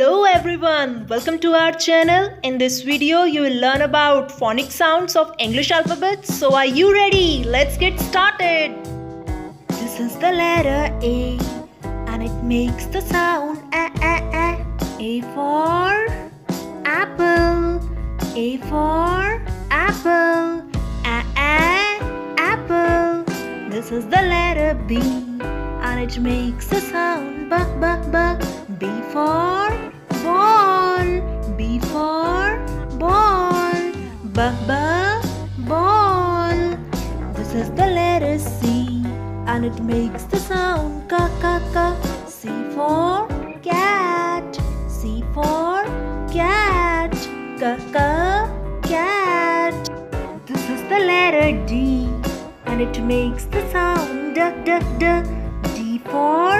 Hello everyone, welcome to our channel. In this video you will learn about phonic sounds of English alphabet. So are you ready? Let's get started. This is the letter A and it makes the sound A. A for apple, A for apple, apple. This is the letter B and it makes the sound B. B for ball, B for ball, B B ball. This is the letter C and it makes the sound K K K. C for cat, C for cat, K K cat. This is the letter D and it makes the sound D D D. D for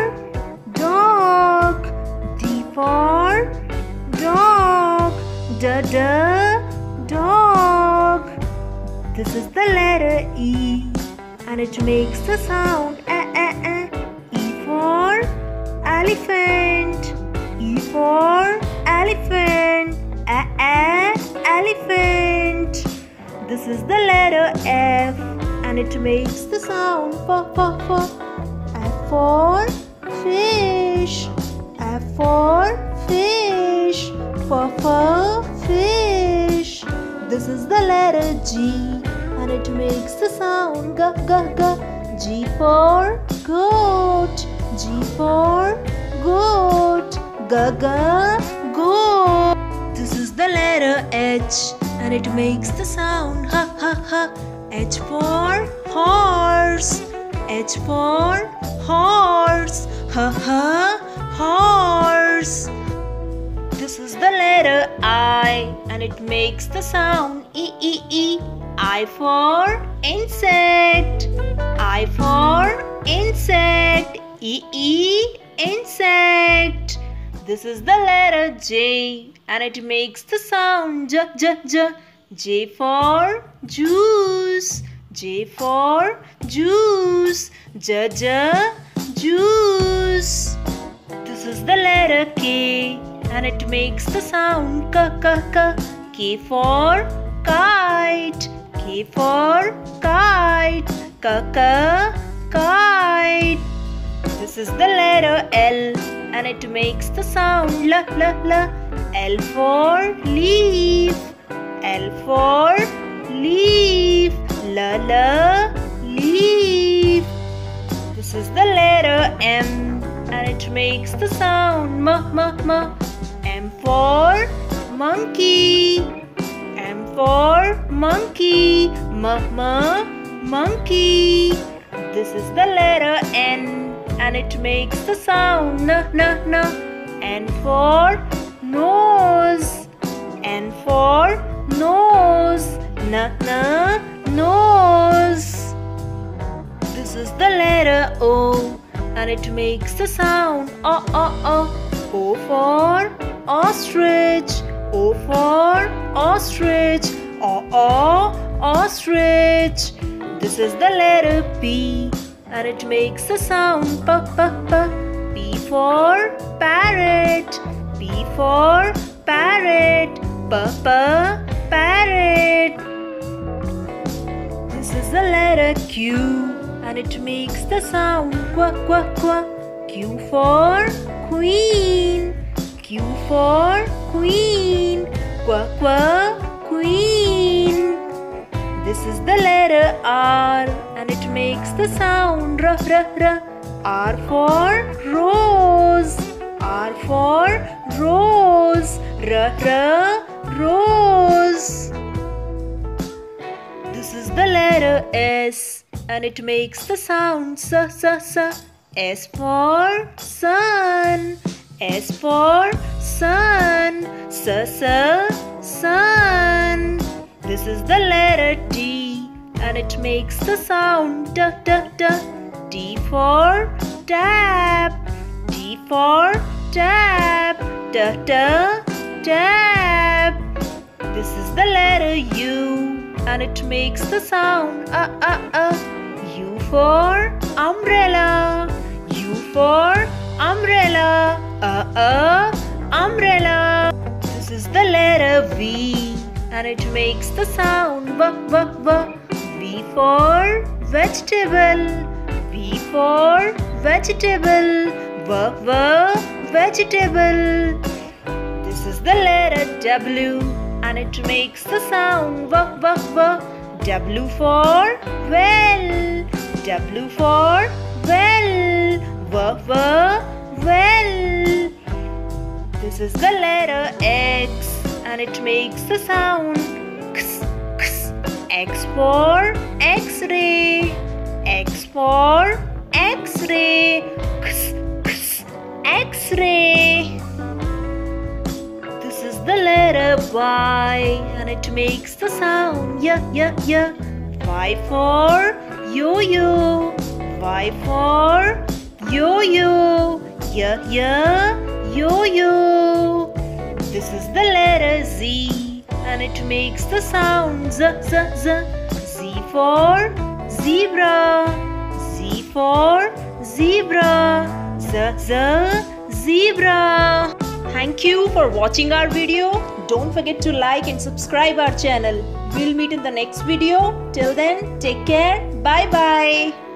dog, D for dog, da da dog. This is the letter E and it makes the sound A. E for elephant, E for elephant, elephant. This is the letter F and it makes the sound F. F for fish, F for fish, for fish. This is the letter G and it makes the sound G G G. G for goat, G for goat, G G goat. This is the letter H and it makes the sound H H H. H for horse, H for horse, H H horse. This is the letter I and it makes the sound E E E. I for insect, I for insect, E E insect. This is the letter J and it makes the sound J J J. J for juice, J for juice, J J juice. This is the letter K and it makes the sound K K K. K for kite, K for kite, K K kite. This is the letter L and it makes the sound L L L. L for leaf, L for leaf, L L leaf. This is the letter M and it makes the sound M M M. M for monkey, M for monkey, M M monkey. This is the letter N and it makes the sound N N N. N for nose, N for nose, N N nose. This is the letter O and it makes the sound O O O. O for ostrich, O for ostrich, O O ostrich. This is the letter P and it makes the sound P P P. P for parrot, P for parrot, P P parrot. This is the letter Q and it makes the sound Qua Qua Qua. Q for queen, Q for queen, Qua Qua queen. This is the letter R and it makes the sound R R R. R for rose, R for rose, R R rose. This is the letter S and it makes the sound S S S. S for sun, S for sun, S S sun. This is the letter T and it makes the sound T T T. T for tap, T for tap, T T tap. This is the letter U and it makes the sound A A A. U for umbrella, U for umbrella, umbrella. This is the letter V and it makes the sound V, V, V. V for vegetable, V for vegetable, V, V, vegetable. This is the letter W and it makes the sound V, V, V. W for well, W for well, V, V, well. This is the letter X and it makes the sound X, X. X for X-ray, X for X-ray, X, X, X-ray. This is the letter Y and it makes the sound Y, Y, Y. Y for yo-yo, Y for yo-yo, Y, Y, yo-yo. This is the letter Z and it makes the sound Z, Z, Z. Z for zebra, Z for zebra, Z, Z, zebra. Thank you for watching our video. Don't forget to like and subscribe our channel. We'll meet in the next video. Till then, take care. Bye-bye.